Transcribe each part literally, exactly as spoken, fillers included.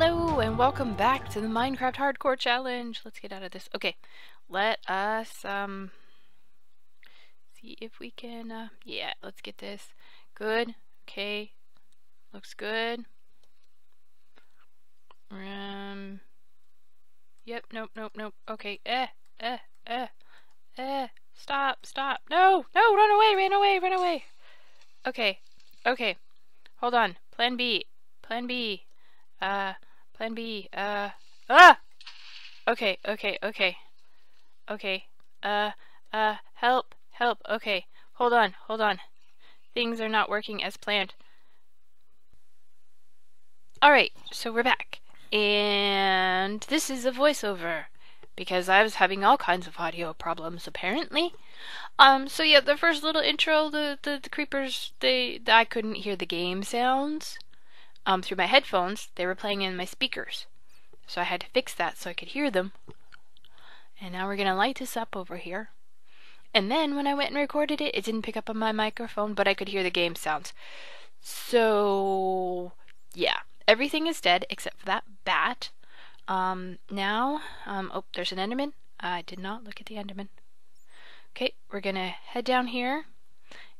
Hello and welcome back to the Minecraft Hardcore Challenge. Let's get out of this. Okay, let us um see if we can. Uh, yeah, let's get this. Good. Okay, looks good. Um. Yep. Nope. Nope. Nope. Okay. Eh. Eh. Eh. Eh. Stop. Stop. No. No. Run away. Run away. Run away. Okay. Okay. Hold on. Plan B. Plan B. Uh. Plan B, uh, ah! Okay, okay, okay, okay, uh, uh, help, help, okay, hold on, hold on, things are not working as planned. Alright, so we're back, and this is a voiceover, because I was having all kinds of audio problems, apparently. Um, so yeah, the first little intro, the, the, the creepers, they, I couldn't hear the game sounds. Um, through my headphones, they were playing in my speakers, so I had to fix that so I could hear them. And now we're gonna light this up over here. And then when I went and recorded it, it didn't pick up on my microphone, but I could hear the game sounds. So yeah, everything is dead except for that bat. Um, now, um, oh, there's an Enderman. I did not look at the Enderman. Okay, we're gonna head down here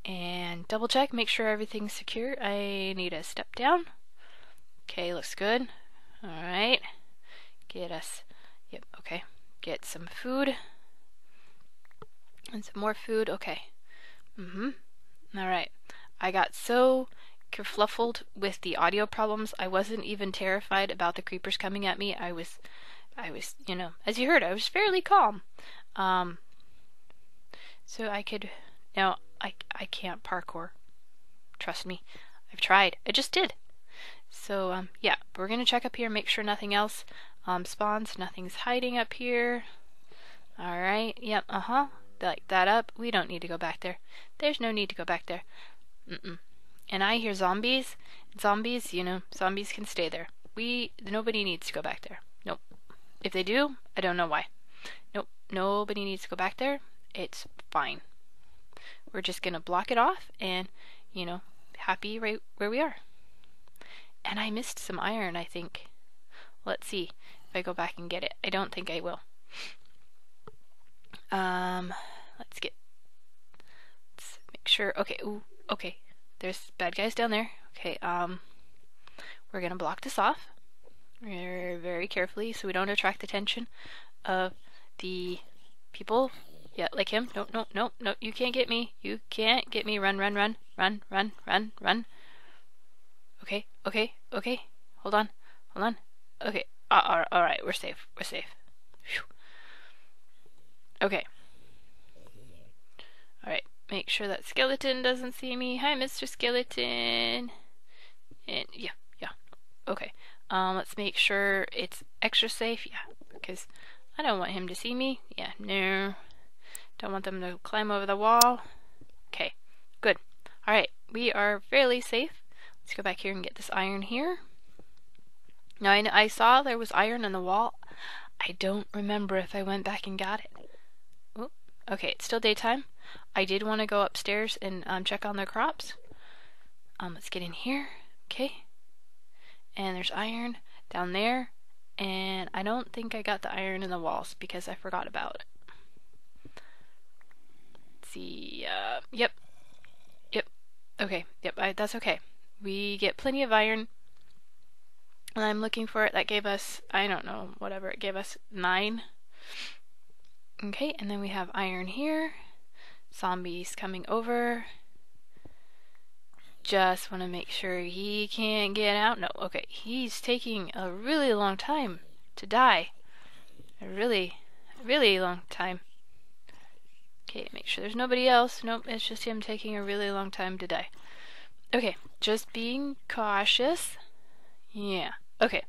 and double check, make sure everything's secure. I need to step down. Okay, looks good. Alright. Get us... Yep, okay. Get some food. And some more food. Okay. Mm-hmm. Alright. I got so kerfluffled with the audio problems, I wasn't even terrified about the creepers coming at me. I was... I was, you know... As you heard, I was fairly calm. Um... So I could... Now, I, I can't parkour. Trust me. I've tried. I just did. So, um, yeah, we're gonna check up here, make sure nothing else, um, spawns, nothing's hiding up here. Alright, yep, uh-huh, light that up. We don't need to go back there. There's no need to go back there. Mm-mm. And I hear zombies. Zombies, you know, zombies can stay there. We, nobody needs to go back there. Nope. If they do, I don't know why. Nope, nobody needs to go back there. It's fine. We're just gonna block it off and, you know, happy right where we are. And I missed some iron, I think. Let's see if I go back and get it. I don't think I will. Um, let's get... Let's make sure... Okay, ooh, okay. There's bad guys down there. Okay, um... We're gonna block this off. Very, very carefully so we don't attract the attention of the people. Yeah, like him. No, no, no, no. You can't get me. You can't get me. Run, run, run. Run, run, run, run. Okay, okay, okay. Hold on, hold on. Okay, uh, all right, we're safe. We're safe. Whew. Okay. All right. Make sure that skeleton doesn't see me. Hi, Mister Skeleton. And yeah, yeah. Okay. Um, let's make sure it's extra safe. Yeah, because I don't want him to see me. Yeah, no. Don't want them to climb over the wall. Okay. Good. All right. We are fairly safe. Let's go back here and get this iron here. Now I, I saw there was iron on the wall. I don't remember if I went back and got it. Ooh, okay, it's still daytime. I did want to go upstairs and um, check on the crops. Um, let's get in here. Okay. And there's iron down there. And I don't think I got the iron in the walls because I forgot about it. Let's see. Uh, yep. Yep. Okay. Yep. I, that's okay. We get plenty of iron, and I'm looking for it. That gave us, I don't know, whatever, it gave us nine. Okay, and then we have iron here. Zombies coming over. Just want to make sure he can't get out. No, okay, he's taking a really long time to die. A really, really long time. Okay, make sure there's nobody else. Nope, it's just him taking a really long time to die. Okay, just being cautious. Yeah. Okay,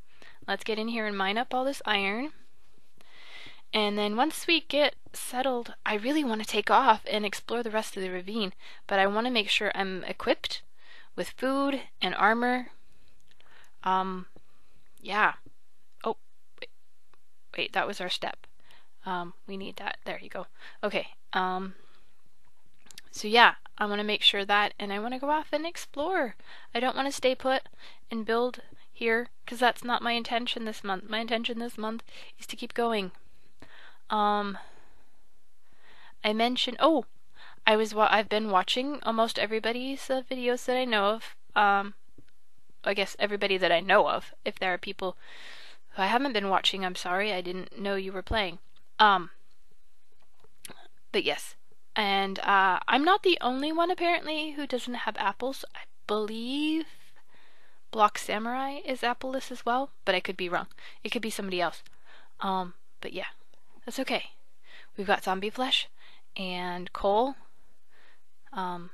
let's get in here and mine up all this iron. And then once we get settled, I really want to take off and explore the rest of the ravine, but I want to make sure I'm equipped with food and armor. Um, yeah. Oh, wait, wait that was our step. Um, we need that. There you go. Okay, um... So yeah, I want to make sure that, and I want to go off and explore. I don't want to stay put and build here, because that's not my intention this month. My intention this month is to keep going. Um, I mentioned, oh, I was, wa I've been watching almost everybody's uh, videos that I know of. Um, I guess everybody that I know of. If there are people who I haven't been watching, I'm sorry, I didn't know you were playing. Um, but yes. And uh, I'm not the only one, apparently, who doesn't have apples. I believe Block Samurai is appleless as well, but I could be wrong. It could be somebody else. Um, but yeah, that's okay. We've got zombie flesh and coal. Um,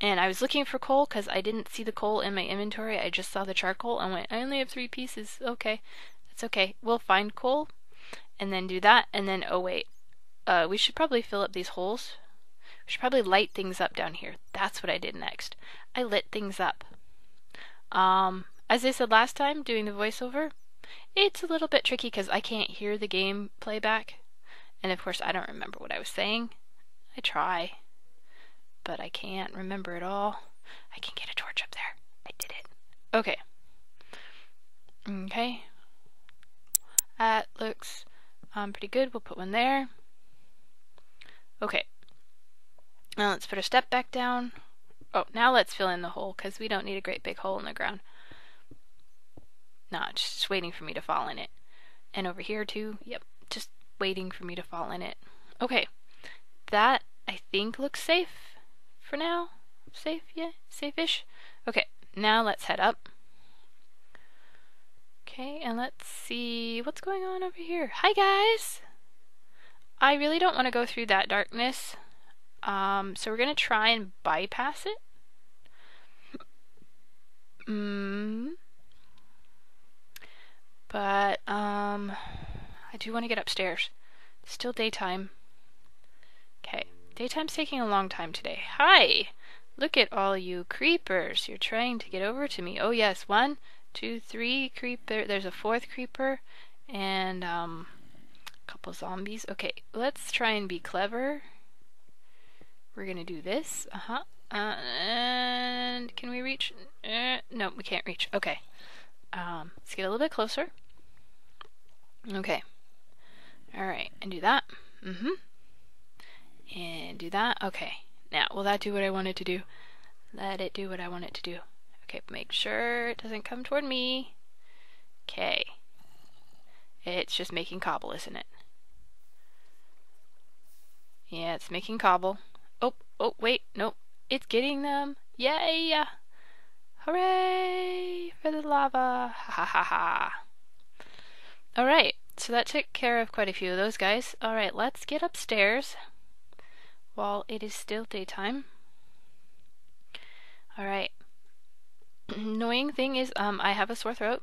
and I was looking for coal because I didn't see the coal in my inventory. I just saw the charcoal and went, I only have three pieces. Okay, that's okay. We'll find coal and then do that. And then, oh wait, uh, we should probably fill up these holes. We should probably light things up down here. That's what I did next. I lit things up. Um, as I said last time, doing the voiceover, it's a little bit tricky because I can't hear the game playback. And of course, I don't remember what I was saying. I try, but I can't remember it all. I can get a torch up there. I did it. Okay. Okay. That looks um, pretty good. We'll put one there. Okay. Now let's put a step back down. Oh, now let's fill in the hole, because we don't need a great big hole in the ground. Nah, just waiting for me to fall in it. And over here too, yep, just waiting for me to fall in it. Okay, that I think looks safe for now. Safe, yeah, safe-ish. Okay, now let's head up. Okay, and let's see what's going on over here. Hi guys! I really don't want to go through that darkness. Um, so we're gonna try and bypass it. Mm. But um, I do want to get upstairs. It's still daytime. Okay, daytime's taking a long time today. Hi! Look at all you creepers. You're trying to get over to me. Oh yes, one, two, three creeper. There's a fourth creeper, and um, a couple zombies. Okay, let's try and be clever. We're gonna do this, uh-huh, uh, and can we reach? Uh, no, we can't reach, okay. Um, let's get a little bit closer. Okay, all right, and do that, mm-hmm, and do that, okay. Now, will that do what I want it to do? Let it do what I want it to do. Okay, make sure it doesn't come toward me. Okay, it's just making cobble, isn't it? Yeah, it's making cobble. Oh, oh, wait, nope. It's getting them. Yay! Hooray for the lava. Ha ha ha ha. Alright, so that took care of quite a few of those guys. Alright, let's get upstairs while it is still daytime. Alright. Annoying thing is, um, I have a sore throat.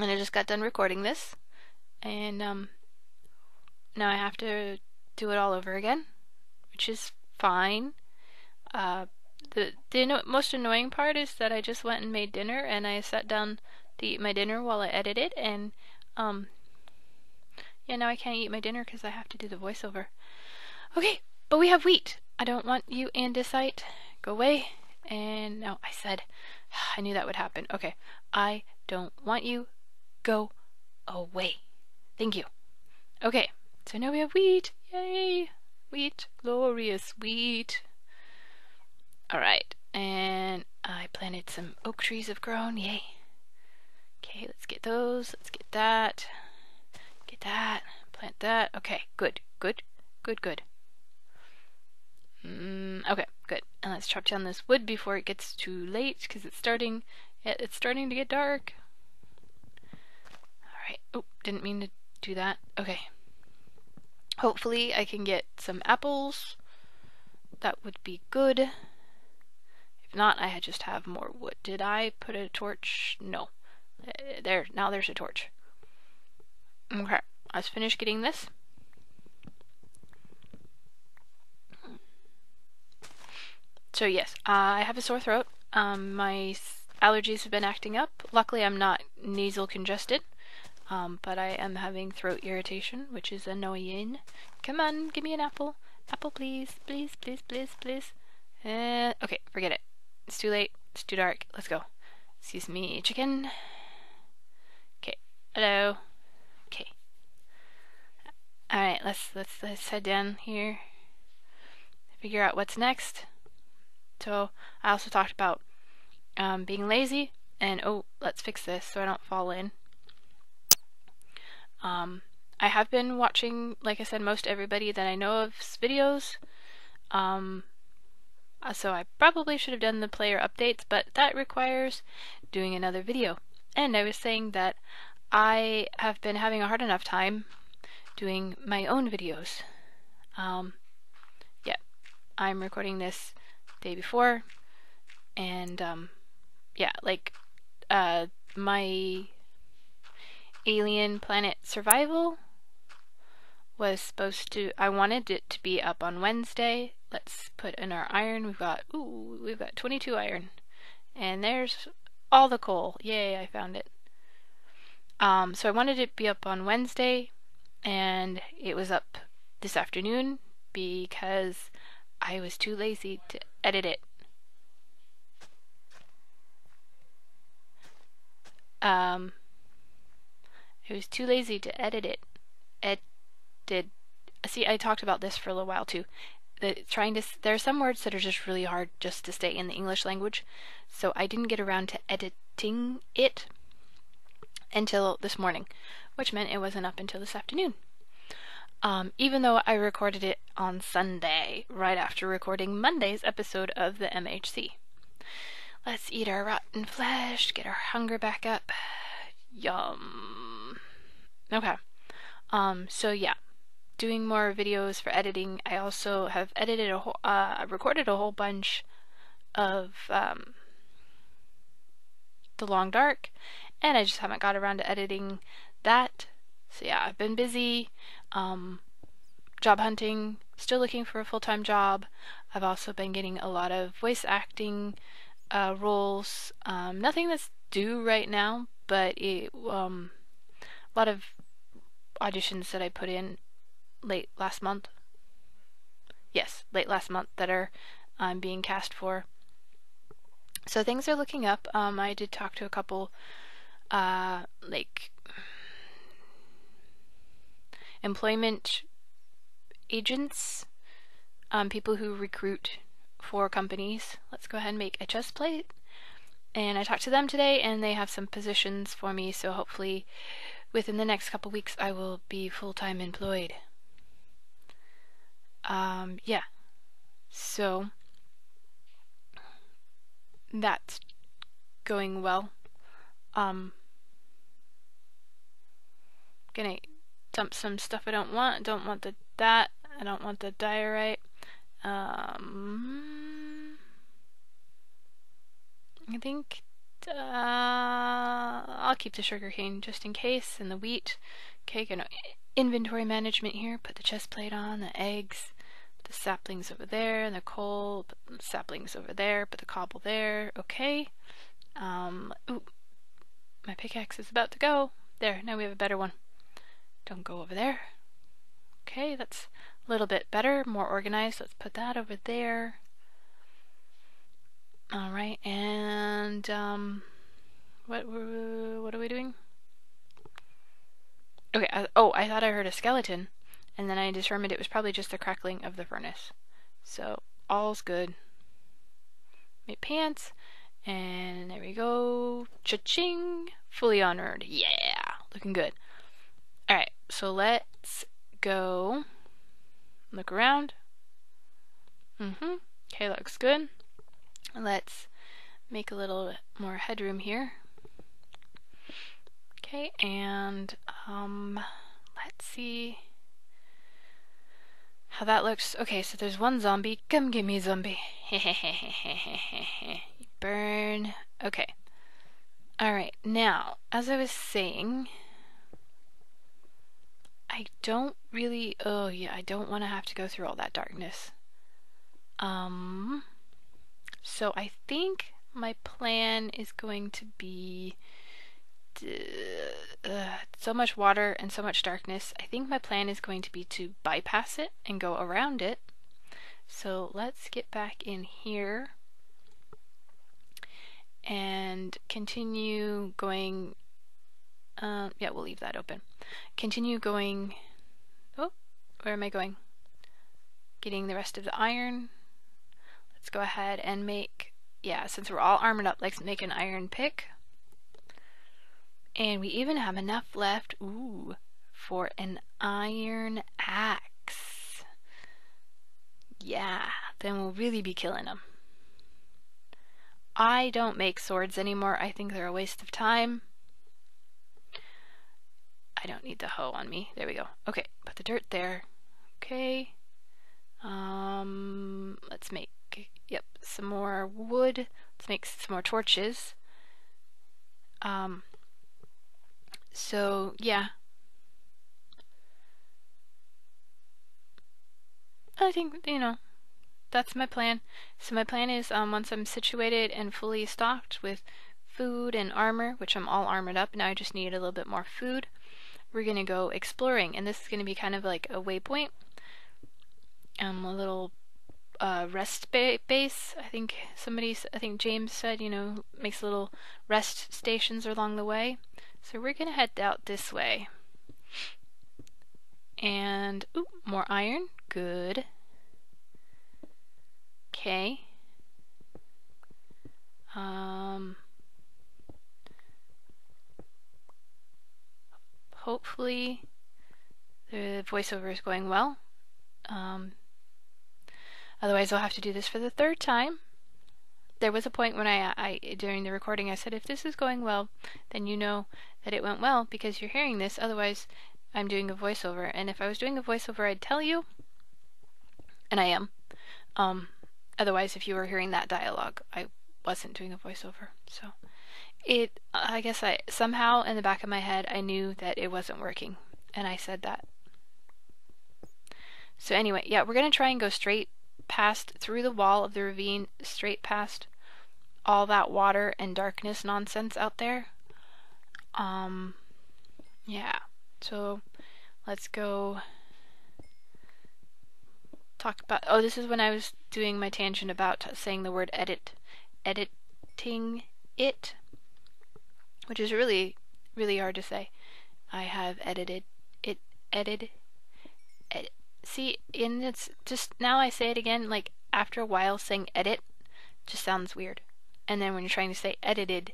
And I just got done recording this. And, um, now I have to do it all over again. Which is fine. Uh, the the most annoying part is that I just went and made dinner, and I sat down to eat my dinner while I edited, and um, yeah, now I can't eat my dinner because I have to do the voiceover. Okay, but we have wheat. I don't want you, andesite. Go away. And no, I said, I knew that would happen. Okay, I don't want you. Go away. Thank you. Okay, so now we have wheat. Yay! Wheat, glorious wheat. Alright, and I planted some oak trees have grown, yay. Okay, let's get those, let's get that, get that, plant that. Okay, good, good, good, good. Mm, okay, good. And let's chop down this wood before it gets too late, because it's starting, it's starting to get dark. Alright, oh, didn't mean to do that. Okay. Hopefully I can get some apples. That would be good. If not, I just have more wood. Did I put a torch? No. There, now there's a torch. Okay, let's finish getting this. So yes, I have a sore throat. Um, my allergies have been acting up. Luckily I'm not nasal congested. Um, but I am having throat irritation, which is annoying. Come on, give me an apple. Apple, please, please, please, please, please. Uh, okay, forget it. It's too late. It's too dark. Let's go. Excuse me, chicken. Okay, hello. Okay. Alright, let's let's let's head down here. Figure out what's next. So I also talked about um, being lazy, and oh, let's fix this so I don't fall in. Um, I have been watching, like I said, most everybody that I know of's videos. Um, so I probably should have done the player updates, but that requires doing another video. And I was saying that I have been having a hard enough time doing my own videos. Um, yeah, I'm recording this day before, and um, yeah, like uh, my Alien Planet Survival was supposed to, I wanted it to be up on Wednesday. Let's put in our iron. We've got, ooh, we've got twenty-two iron. And there's all the coal. Yay, I found it. Um, so I wanted it to be up on Wednesday, and it was up this afternoon because I was too lazy to edit it. Um, I was too lazy to edit it. Edited. See, I talked about this for a little while too. The, trying to, there are some words that are just really hard just to stay in the English language, so I didn't get around to editing it until this morning, which meant it wasn't up until this afternoon. Um, even though I recorded it on Sunday, right after recording Monday's episode of the M H C. Let's eat our rotten flesh, get our hunger back up. Yum. Okay. Um, so yeah, doing more videos for editing. I also have edited a whole, uh, recorded a whole bunch of, um, The Long Dark, and I just haven't got around to editing that. So yeah, I've been busy, um, job hunting, still looking for a full-time job. I've also been getting a lot of voice acting uh, roles, um, nothing that's due right now, but it, um, a lot of auditions that I put in late last month. Yes, late last month that are um, being cast for. So things are looking up. Um, I did talk to a couple, uh, like, employment agents, um, people who recruit for companies. Let's go ahead and make a chest plate. And I talked to them today, and they have some positions for me, so hopefully within the next couple weeks I will be full-time employed. Um, yeah. So that's going well. Um, gonna dump some stuff I don't want. Don't want the that. I don't want the diorite. Um, I think uh, I'll keep the sugarcane just in case, and the wheat. Okay, gonna inventory management here. Put the chest plate on, the eggs, the saplings over there, and the coal. Put the saplings over there. Put the cobble there. Okay. Um, ooh, my pickaxe is about to go. There. Now we have a better one. Don't go over there. Okay, that's a little bit better, more organized. Let's put that over there. All right, and um, what what are we doing? Okay. I, oh, I thought I heard a skeleton, and then I determined it was probably just the crackling of the furnace. So all's good. Make pants, and there we go. Cha-ching! Fully honored. Yeah, looking good. Alright, so let's go look around. Mm-hmm. Okay, that looks good. Let's make a little more headroom here. Okay, and um, let's see how that looks. Okay, so there's one zombie. Come get me, zombie. Burn. Okay. Alright, now, as I was saying, I don't really, oh yeah, I don't want to have to go through all that darkness. Um, so I think my plan is going to be, uh, so much water and so much darkness, I think my plan is going to be to bypass it and go around it. So let's get back in here and continue going, um, yeah, we'll leave that open. Continue going, oh, where am I going? Getting the rest of the iron. Let's go ahead and make, yeah, since we're all armored up, let's make an iron pick. And we even have enough left, ooh, for an iron axe. Yeah, then we'll really be killing them. I don't make swords anymore. I think they're a waste of time. I don't need the hoe on me. There we go. Okay, put the dirt there. Okay. Um, let's make, yep, some more wood. Let's make some more torches. Um, so, yeah. I think, you know, that's my plan. So my plan is, um, once I'm situated and fully stocked with food and armor, which I'm all armored up, now I just need a little bit more food, we're gonna go exploring, and this is gonna be kind of like a waypoint. Um, a little uh, rest ba base. I think somebody, I think James said, you know, makes little rest stations along the way. So we're gonna head out this way. And, ooh, more iron, good. Okay. Um, hopefully the voiceover is going well. Um, otherwise I'll have to do this for the third time. There was a point when I, I, during the recording, I said, if this is going well, then you know that it went well because you're hearing this. Otherwise, I'm doing a voiceover. And if I was doing a voiceover, I'd tell you. And I am. Um, otherwise, if you were hearing that dialogue, I wasn't doing a voiceover. So it, I guess I, somehow in the back of my head, I knew that it wasn't working. And I said that. So anyway, yeah, we're going to try and go straight past, through the wall of the ravine, straight past all that water and darkness nonsense out there. Um, yeah, so let's go talk about, oh, this is when I was doing my tangent about saying the word edit, editing it, which is really, really hard to say. I have edited it, edited edit. See, and it's just, now I say it again, like, after a while saying edit just sounds weird. And then when you're trying to say edited,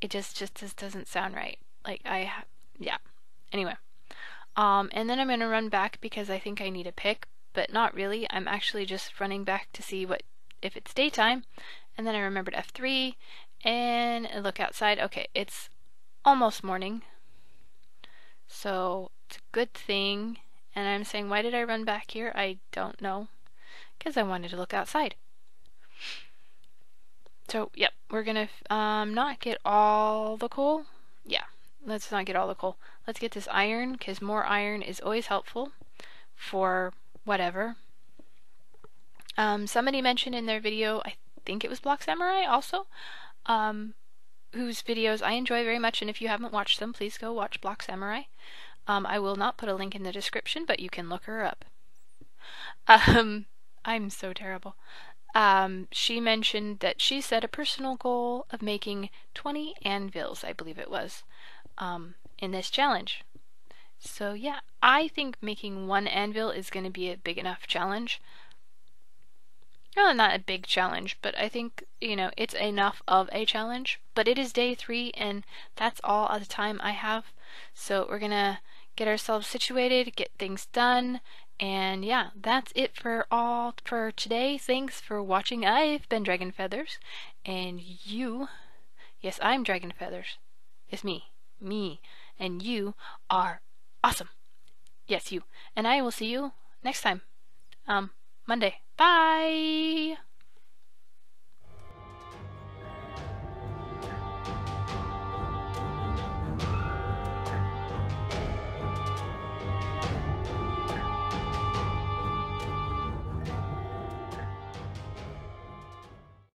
it just, just, just doesn't sound right. Like, I, ha yeah. Anyway. Um, and then I'm going to run back because I think I need a pick, but not really. I'm actually just running back to see what, if it's daytime. And then I remembered F three, and I look outside. Okay, it's almost morning. So, it's a good thing. And I'm saying, why did I run back here? I don't know. Because I wanted to look outside. So, yep, we're going to um, not get all the coal. Yeah, let's not get all the coal. Let's get this iron, because more iron is always helpful for whatever. Um, somebody mentioned in their video, I think it was Block Samurai also, um, whose videos I enjoy very much. And if you haven't watched them, please go watch Block Samurai. Um, I will not put a link in the description, but you can look her up. Um, I'm so terrible. Um, she mentioned that she set a personal goal of making twenty anvils, I believe it was, um, in this challenge. So yeah, I think making one anvil is going to be a big enough challenge. Well, not a big challenge, but I think, you know, it's enough of a challenge. But it is day three, and that's all of the time I have. So we're gonna get ourselves situated, get things done, and yeah, that's it for all for today. Thanks for watching. I've been Dragon Feathers, and you, yes, I'm Dragon Feathers. It's me, me, and you are awesome. Yes, you. And I will see you next time, um, Monday. Bye!